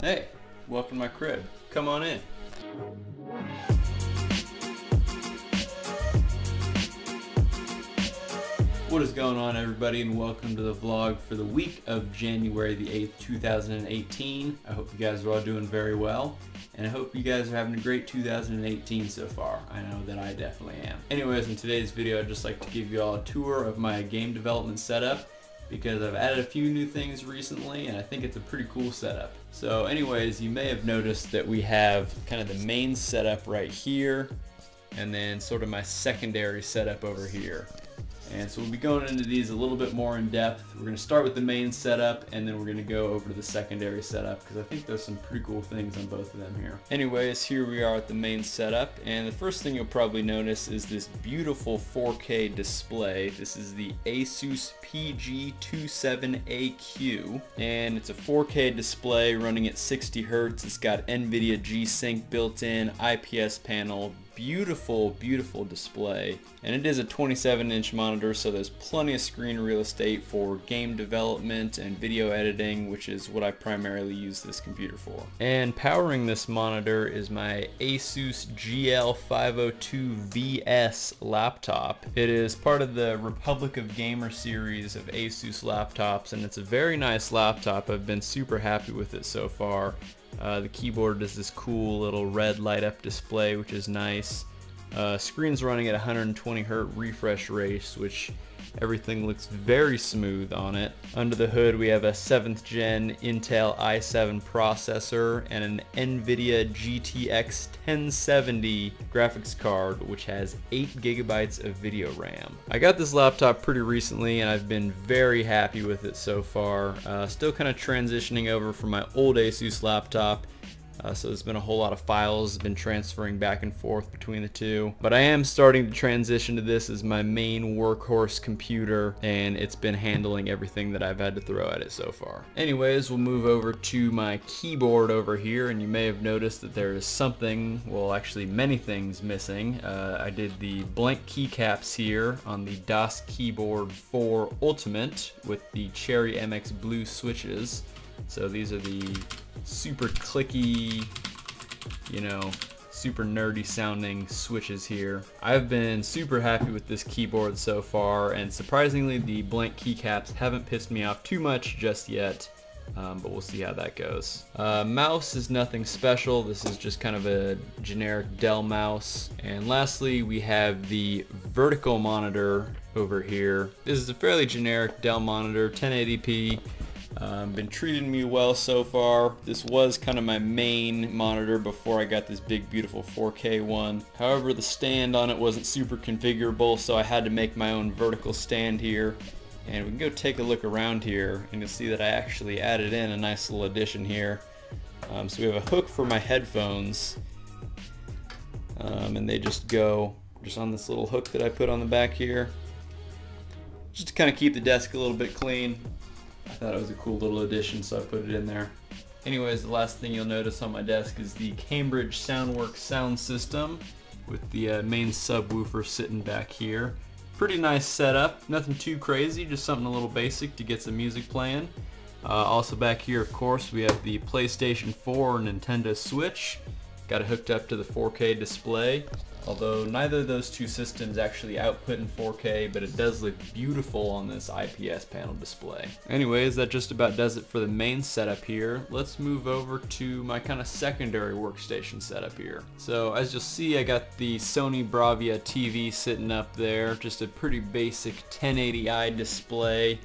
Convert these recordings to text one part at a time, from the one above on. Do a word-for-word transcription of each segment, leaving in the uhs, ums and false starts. Hey, welcome to my crib. Come on in. What is going on, everybody, and welcome to the vlog for the week of January the eighth, two thousand eighteen. I hope you guys are all doing very well, and I hope you guys are having a great two thousand eighteen so far. I know that I definitely am. Anyways, in today's video, I'd just like to give you all a tour of my game development setup, because I've added a few new things recently, and I think it's a pretty cool setup. So anyways, you may have noticed that we have kind of the main setup right here, and then sort of my secondary setup over here. And so we'll be going into these a little bit more in depth. We're gonna start with the main setup, and then we're gonna go over to the secondary setup, because I think there's some pretty cool things on both of them here. Anyways, here we are at the main setup, and the first thing you'll probably notice is this beautiful four K display. This is the ASUS P G twenty-seven A Q, and it's a four K display running at sixty hertz. It's got Nvidia G-Sync built in, I P S panel, beautiful, beautiful display. And it is a twenty-seven inch monitor, so there's plenty of screen real estate for game development and video editing, which is what I primarily use this computer for. And powering this monitor is my ASUS G L five oh two V S laptop. It is part of the Republic of Gamer series of ASUS laptops, and it's a very nice laptop. I've been super happy with it so far. Uh, the keyboard does this cool little red light up display, which is nice. Uh, screen's running at one hundred twenty hertz refresh rate, which everything looks very smooth on it. Under the hood, we have a seventh gen Intel i seven processor and an NVIDIA G T X ten seventy graphics card, which has eight gigabytes of video RAM. I got this laptop pretty recently, and I've been very happy with it so far. Uh, still kind of transitioning over from my old ASUS laptop. Uh, so there's been a whole lot of files been transferring back and forth between the two, but I am starting to transition to this as my main workhorse computer, and it's been handling everything that I've had to throw at it so far. Anyways, we'll move over to my keyboard over here, and you may have noticed that there is something, well actually many things missing. Uh, I did the blank keycaps here on the Das Keyboard four Ultimate with the Cherry M X Blue switches. So these are the super clicky, you know, super nerdy sounding switches here. I've been super happy with this keyboard so far, and surprisingly the blank keycaps haven't pissed me off too much just yet, um, but we'll see how that goes. Uh, mouse is nothing special. This is just kind of a generic Dell mouse. And lastly, we have the vertical monitor over here. This is a fairly generic Dell monitor, ten eighty p. Um, been treating me well so far. This was kind of my main monitor before I got this big beautiful four K one. However, the stand on it wasn't super configurable, so I had to make my own vertical stand here. And we can go take a look around here, and you'll see that I actually added in a nice little addition here. Um, so we have a hook for my headphones, um, and they just go just on this little hook that I put on the back here, just to kind of keep the desk a little bit clean. I thought it was a cool little addition, so I put it in there. Anyways, the last thing you'll notice on my desk is the Cambridge SoundWorks sound system with the uh, main subwoofer sitting back here. Pretty nice setup, nothing too crazy, just something a little basic to get some music playing. Uh, also back here, of course, we have the PlayStation four and Nintendo Switch. Got it hooked up to the four K display, although neither of those two systems actually output in four K, but it does look beautiful on this I P S panel display. Anyways, that just about does it for the main setup here. Let's move over to my kind of secondary workstation setup here. So as you'll see, I got the Sony Bravia T V sitting up there, just a pretty basic ten eighty i display.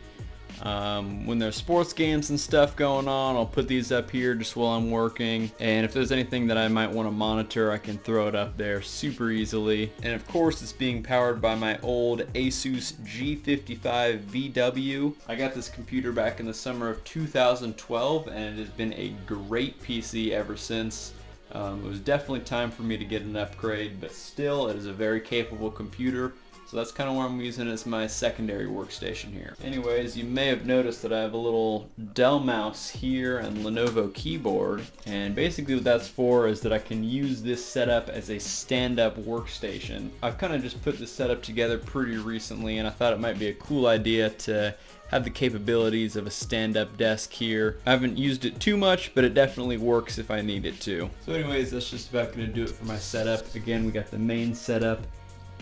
Um, when there's sports games and stuff going on, I'll put these up here just while I'm working, and if there's anything that I might want to monitor, I can throw it up there super easily. And of course, it's being powered by my old ASUS G fifty-five V W. I got this computer back in the summer of two thousand twelve, and it has been a great P C ever since. Um, it was definitely time for me to get an upgrade, but still, it is a very capable computer. So that's kind of what I'm using as my secondary workstation here. Anyways, you may have noticed that I have a little Dell mouse here and Lenovo keyboard. And basically what that's for is that I can use this setup as a stand-up workstation. I've kind of just put this setup together pretty recently, and I thought it might be a cool idea to have the capabilities of a stand-up desk here. I haven't used it too much, but it definitely works if I need it to. So anyways, that's just about gonna do it for my setup. Again, we got the main setup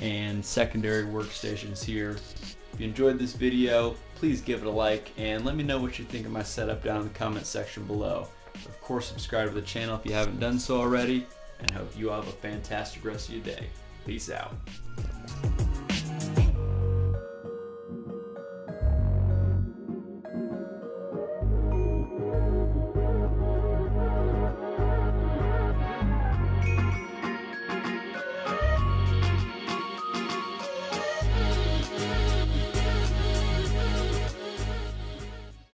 and secondary workstations here. If you enjoyed this video, please give it a like and let me know what you think of my setup down in the comment section below. Of course, subscribe to the channel if you haven't done so already, and hope you all have a fantastic rest of your day. Peace out.